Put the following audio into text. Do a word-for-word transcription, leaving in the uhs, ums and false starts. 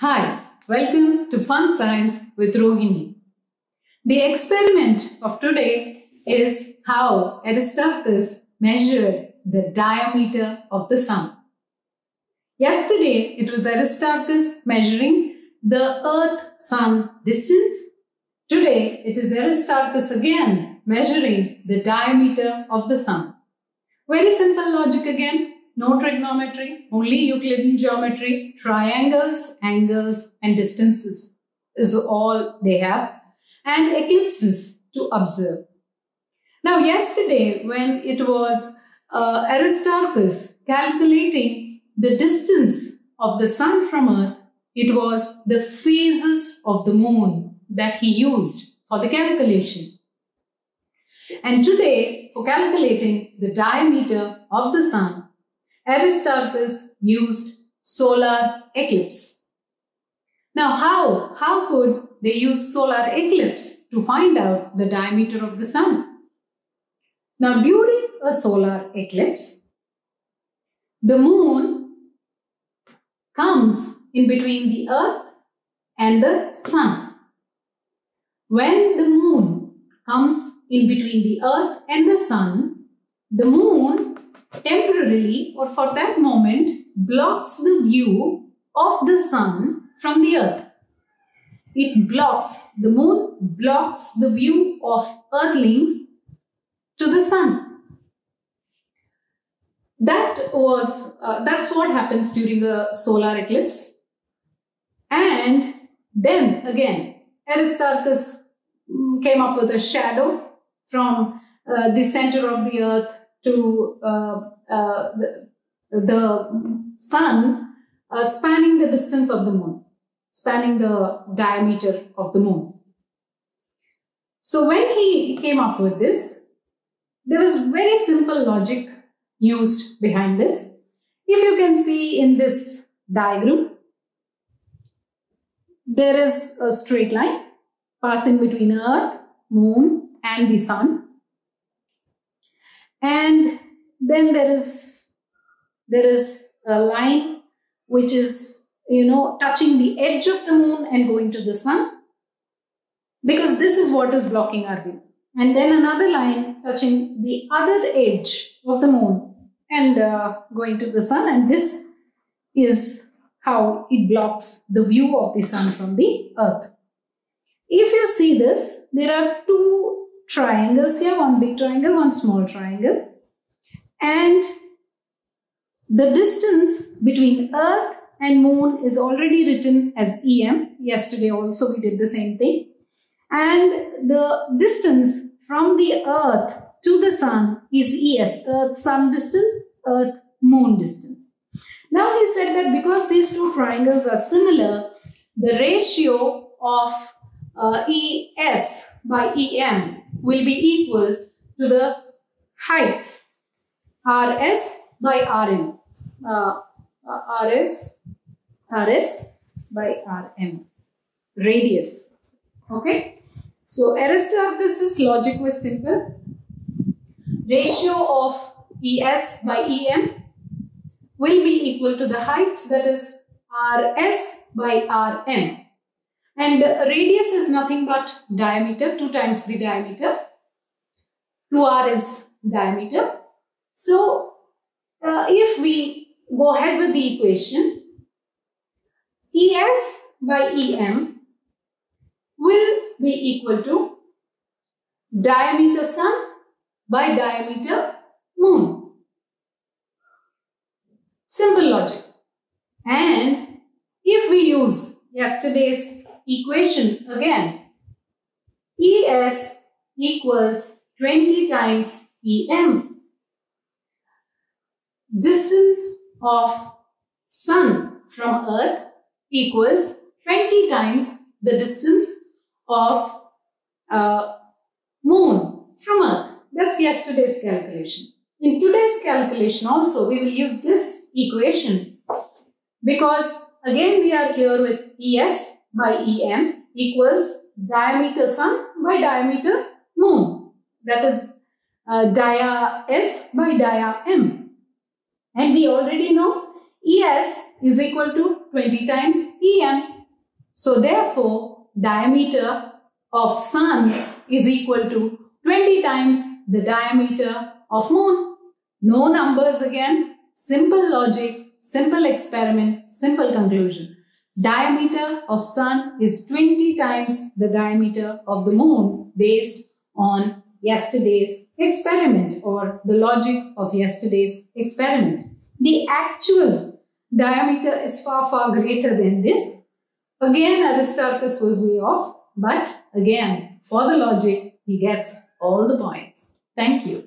Hi, welcome to Fun Science with Rohini. The experiment of today is how Aristarchus measured the diameter of the sun. Yesterday, it was Aristarchus measuring the Earth-Sun distance. Today, it is Aristarchus again measuring the diameter of the sun. Very simple logic again. No trigonometry, only Euclidean geometry, triangles, angles and distances is all they have, and eclipses to observe. Now yesterday when it was uh, Aristarchus calculating the distance of the sun from Earth, it was the phases of the moon that he used for the calculation. And today for calculating the diameter of the sun, Aristarchus used solar eclipse. Now how? How could they use solar eclipse to find out the diameter of the sun? Now during a solar eclipse, the moon comes in between the earth and the sun. When the moon comes in between the earth and the sun, the moon temporarily, or for that moment, blocks the view of the sun from the earth. It blocks, the moon blocks the view of earthlings to the sun. That was, uh, that's what happens during a solar eclipse. And then again, Aristarchus came up with a shadow from uh, the center of the earth to uh, uh, the, the sun, uh, spanning the distance of the moon, spanning the diameter of the moon. So when he came up with this, there was very simple logic used behind this. If you can see in this diagram, there is a straight line passing between Earth, Moon and the sun. And then there is, there is a line which is, you know, touching the edge of the moon and going to the sun, because this is what is blocking our view. And then another line touching the other edge of the moon and uh, going to the sun. And this is how it blocks the view of the sun from the earth. If you see this, there are two triangles here, one big triangle, one small triangle, and the distance between earth and moon is already written as E M. Yesterday also we did the same thing, and the distance from the earth to the sun is E S, earth sun distance, earth moon distance. Now he said that because these two triangles are similar, the ratio of uh, E S by E M will be equal to the heights R S by R M, uh, R S, R S by R M, radius. Okay, so Aristarchus's logic was simple. Ratio of E S by E M will be equal to the heights, that is R S by R M. And radius is nothing but diameter, two times the diameter, two R is diameter. So, uh, if we go ahead with the equation, E S by E M will be equal to diameter sun by diameter moon. Simple logic. And if we use yesterday's equation again, E S equals twenty times E M. Distance of sun from earth equals twenty times the distance of uh, moon from earth. That's yesterday's calculation. In today's calculation also we will use this equation, because again we are here with E S by E M equals diameter sun by diameter moon, that is uh, dia S by dia M, and we already know E S is equal to twenty times E M. So therefore, diameter of sun is equal to twenty times the diameter of moon. No numbers again, simple logic, simple experiment, simple conclusion. Diameter of sun is twenty times the diameter of the moon based on yesterday's experiment or the logic of yesterday's experiment. The actual diameter is far, far greater than this. Again, Aristarchus was way off, but again, for the logic, he gets all the points. Thank you.